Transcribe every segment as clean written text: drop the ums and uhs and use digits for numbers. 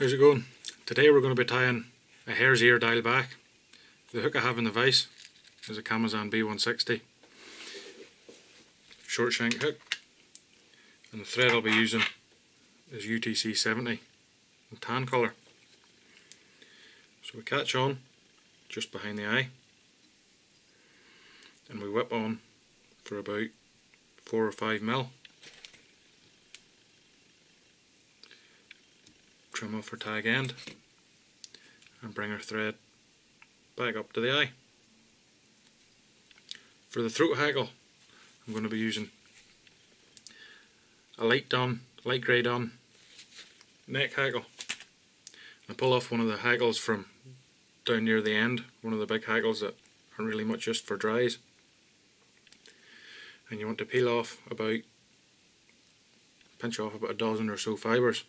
How's it going? Today we're going to be tying a hare's ear diawl bach. The hook I have in the vise is a Kamazan B160 short shank hook, and the thread I'll be using is UTC70 in tan colour. So we catch on just behind the eye and we whip on for about 4 or 5 mil. Trim off her tag end and bring her thread back up to the eye. For the throat hackle I'm going to be using a light grey dun neck hackle. I pull off one of the hackles from down near the end, one of the big hackles that aren't really much used for dries, and you want to pinch off about a dozen or so fibres.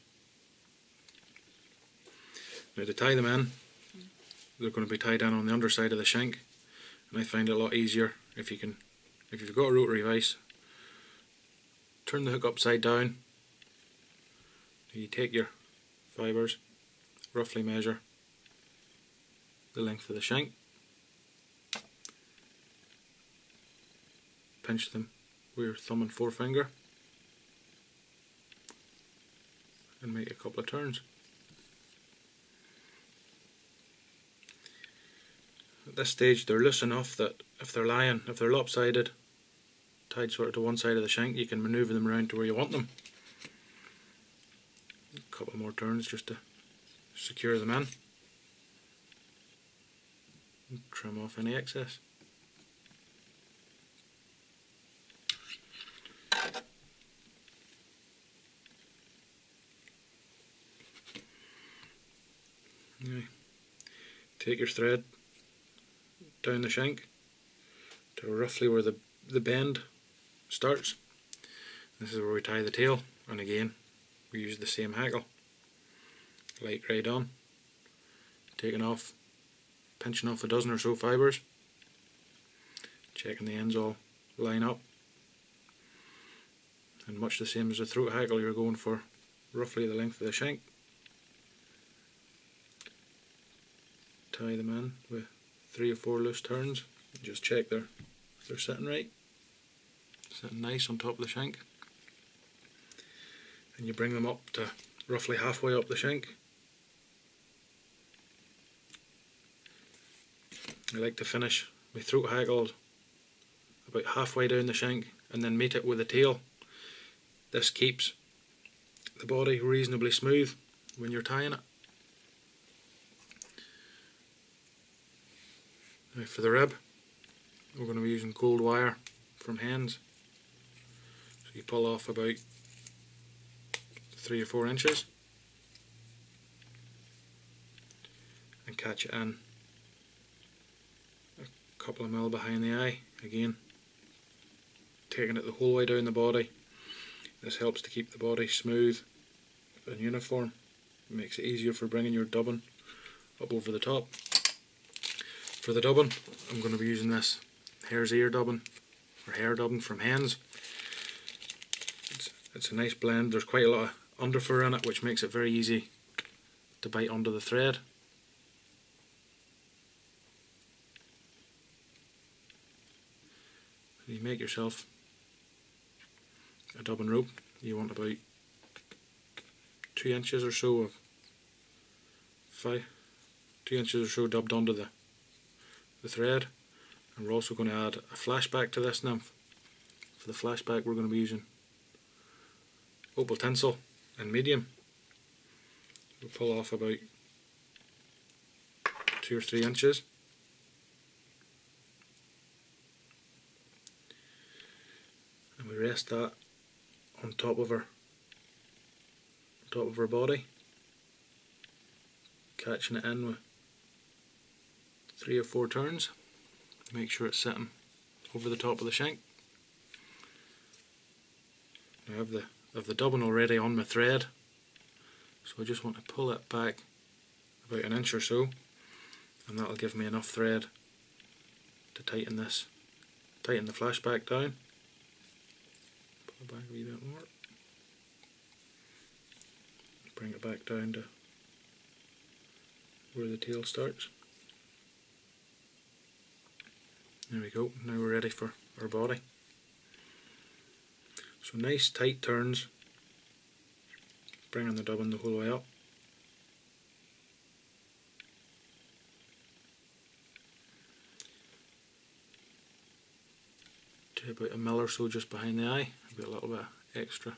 Now to tie them in, they're going to be tied in on the underside of the shank, and I find it a lot easier if you've got a rotary vise. Turn the hook upside down, you take your fibres, roughly measure the length of the shank, pinch them with your thumb and forefinger and make a couple of turns. At this stage they're loose enough that if they're lopsided, tied sort of to one side of the shank, you can manoeuvre them around to where you want them. A couple more turns just to secure them in. And trim off any excess. Anyway, take your thread down the shank to roughly where the bend starts. This is where we tie the tail, and again we use the same hackle, light grey dun, pinching off a dozen or so fibres, checking the ends all line up, and much the same as the throat hackle, you're going for roughly the length of the shank. Tie them in with 3 or 4 loose turns. Just check they're sitting right, sitting nice on top of the shank, and you bring them up to roughly halfway up the shank. I like to finish my throat hackle about halfway down the shank and then meet it with the tail. This keeps the body reasonably smooth when you're tying it. Now for the rib, we're going to be using cold wire from hens. So you pull off about 3 or 4 inches and catch it in a couple of mil behind the eye. Again, taking it the whole way down the body. This helps to keep the body smooth and uniform. It makes it easier for bringing your dubbin up over the top. For the dubbin, I'm going to be using this hare's ear dubbin, or hair dubbin from hens. It's a nice blend. There's quite a lot of underfur in it, which makes it very easy to bite onto the thread. You make yourself a dubbin rope. You want about 2 inches or so of 2 inches or so dubbed onto the thread, and we're also going to add a flashback to this nymph. For the flashback we're going to be using opal tinsel and medium. We'll pull off about 2 or 3 inches and we rest that on top of her body, catching it in with 3 or 4 turns. Make sure it's sitting over the top of the shank. Now I have the dubbin already on my thread, so I just want to pull it back about an inch or so, and that'll give me enough thread to tighten the flashback down. Pull it back a wee bit more. Bring it back down to where the tail starts. There we go, now we're ready for our body. So nice tight turns, bringing the dubbin the whole way up. To about a mill or so just behind the eye. I've got a little bit of extra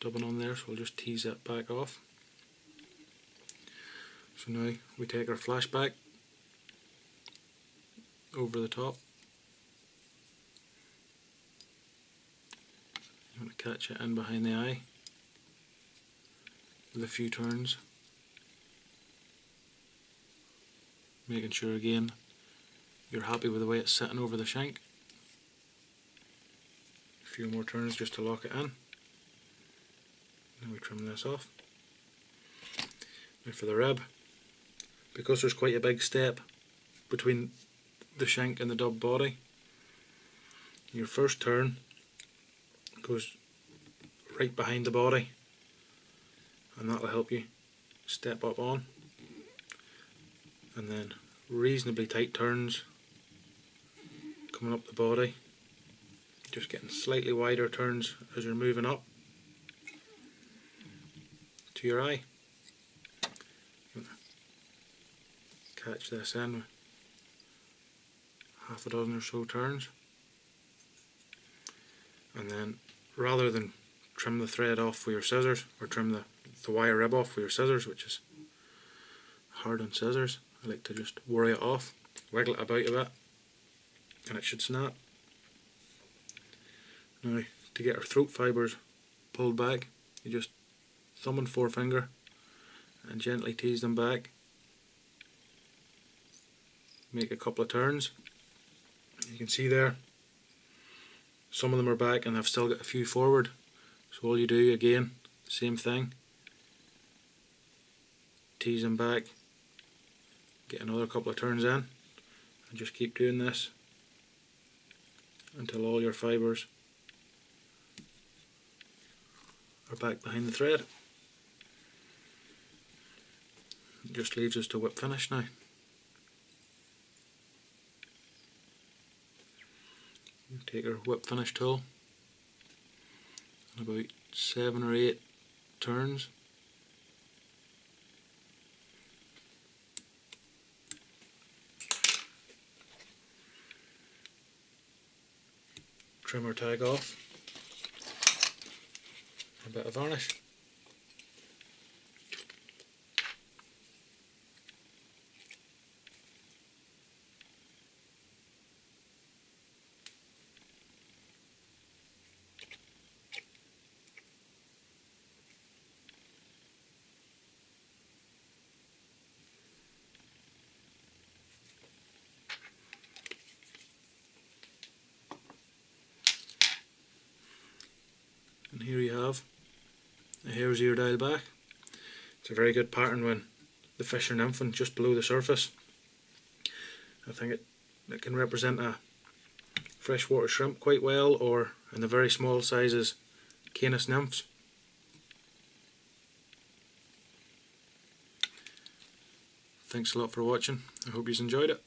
dubbin on there, so we'll just tease that back off. So now we take our flash back over the top. You want to catch it in behind the eye with a few turns, making sure again you're happy with the way it's sitting over the shank. A few more turns just to lock it in. Now we trim this off. Now for the rib, because there's quite a big step between the shank and the dub body, your first turn goes right behind the body, and that'll help you step up on, and then reasonably tight turns coming up the body, just getting slightly wider turns as you're moving up to your eye. Catch this in half a dozen or so turns, and then rather than trim the thread off with your scissors, or trim the wire rib off with your scissors, which is hard on scissors, I like to just worry it off, wiggle it about a bit, and it should snap. Now to get our throat fibres pulled back, you just thumb and forefinger and gently tease them back, make a couple of turns. You can see there, some of them are back and I've still got a few forward, so all you do again, same thing, tease them back, get another couple of turns in, and just keep doing this until all your fibres are back behind the thread. It just leaves us to whip finish now. Take our whip finish tool, and about 7 or 8 turns. Trim our tag off, a bit of varnish. And here you have a hare's ear diawl bach. It's a very good pattern when the fish are nymphing just below the surface. I think it can represent a freshwater shrimp quite well, or in the very small sizes, caenis nymphs. Thanks a lot for watching. I hope you've enjoyed it.